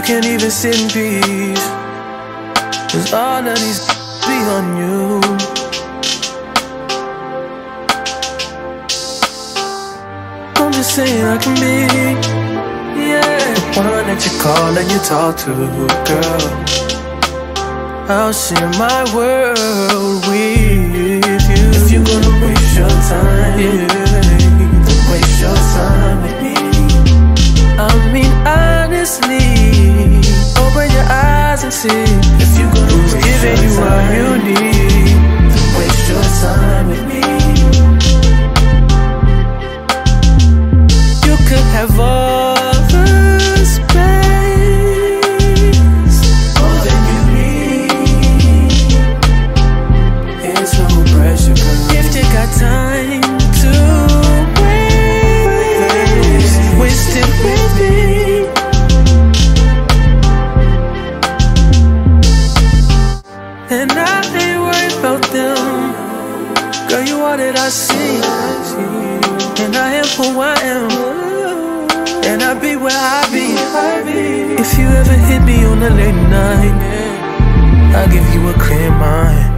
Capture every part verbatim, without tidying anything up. You can't even sit in peace, cause all of these be on you. I'm just saying I can be, yeah, one that you call and you talk to, girl. I'll share my world with you. If you're gonna waste your time, yeah, don't waste your time with me. I mean honestly, open your eyes and see if you're gonna who's giving you what you need. Don't waste your time with me. You could have all the space, all that you need. It's no pressure, girl, if you got time to waste, waste it with. And I ain't worried about them. Girl, you are that I see, and I am who I am, and I be where I be. If you ever hit me on a late night, I'll give you a clear mind,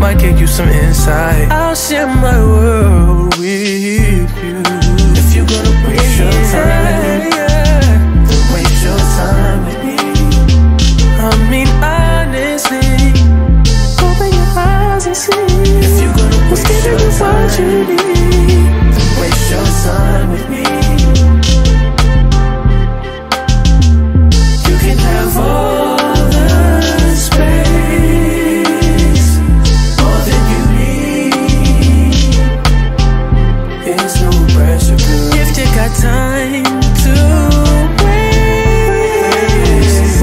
might give you some insight. I'll share my world with you. If you're gonna waste your time, yeah, don't waste your time with me. I mean honestly, if you're gonna waste your time, don't waste your time with me. You can have all the space, all that you need. It's no pressure, girl, if you got time to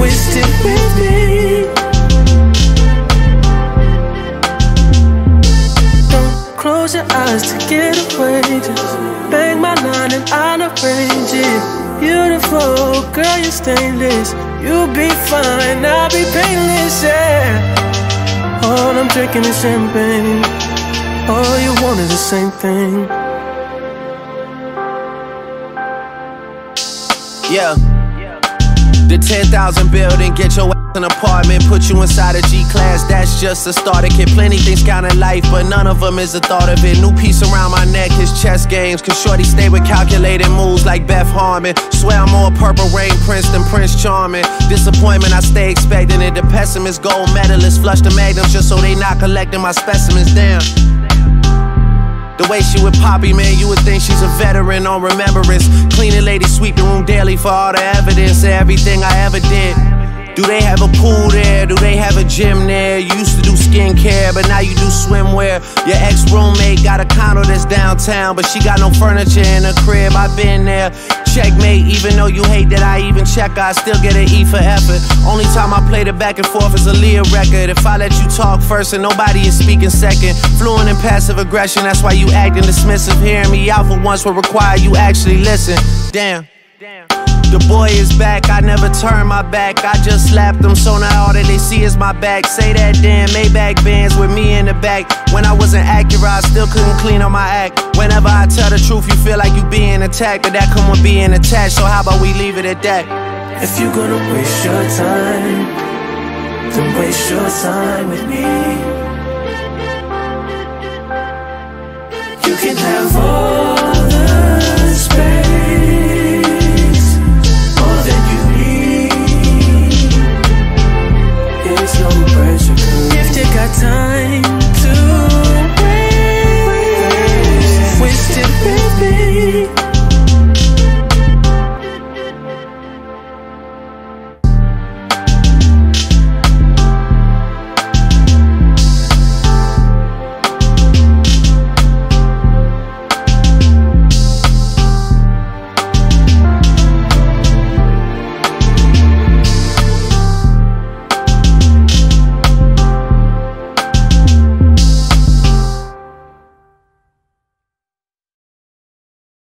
waste, waste it with me. Close your eyes to get away, just bang my line and I'll arrange it. Beautiful, girl, you're stainless. You'll be fine, I'll be painless, yeah. All I'm drinking is champagne, all you want is the same thing. Yeah, the ten thousand building, get your an apartment, put you inside a G-Class, that's just a starter kit. Plenty things count in life, but none of them is the thought of it. New piece around my neck is chess games, cause shorty stay with calculated moves like Beth Harmon. Swear I'm more Purple Rain Prince than Prince Charming. Disappointment, I stay expecting it. The pessimist, gold medalist, flush the magnums just so they not collecting my specimens, damn. The way she with Poppy, man, you would think she's a veteran on remembrance. Cleaning lady, sweeping room daily for all the evidence of everything I ever did. Do they have a pool there? Do they have a gym there? You used to do skincare, but now you do swimwear. Your ex-roommate got a condo that's downtown, but she got no furniture in her crib. I've been there. Checkmate, even though you hate that I even check, I still get an E for effort. Only time I played it back and forth is a Leah record. If I let you talk first and nobody is speaking second, fluent in passive aggression, that's why you acting dismissive. Hearing me out for once would require you actually listen. Damn. The boy is back, I never turn my back. I just slapped them, so now all that they see is my back. Say that damn Maybach bands with me in the back. When I wasn't accurate, I still couldn't clean up my act. Whenever I tell the truth, you feel like you being attacked, but that come with being attached, so how about we leave it at that? If you're gonna waste your time, don't waste your time with me. You can have all